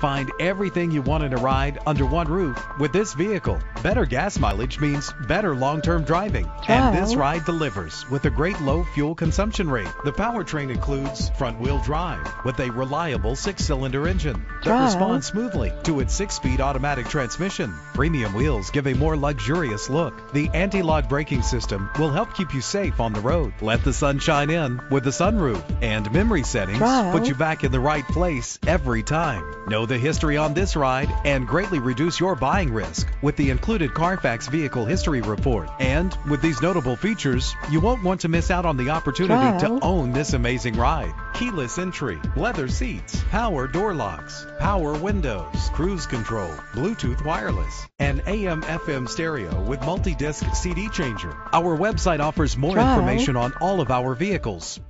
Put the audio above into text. Find everything you want in a ride under one roof with this vehicle. Better gas mileage means better long-term driving. And this ride delivers with a great low fuel consumption rate. The powertrain includes front-wheel drive with a reliable 6-cylinder engine that responds smoothly to its 6-speed automatic transmission. Premium wheels give a more luxurious look. The anti-lock braking system will help keep you safe on the road. Let the sun shine in with the sunroof, and memory settings put you back in the right place every time. Know the history on this ride and greatly reduce your buying risk with the included Carfax Vehicle History Report. And with these notable features, you won't want to miss out on the opportunity to own this amazing ride. Keyless entry, leather seats, power door locks, power windows, cruise control, Bluetooth wireless, and AM/FM stereo with multi-disc CD changer. Our website offers more information on all of our vehicles.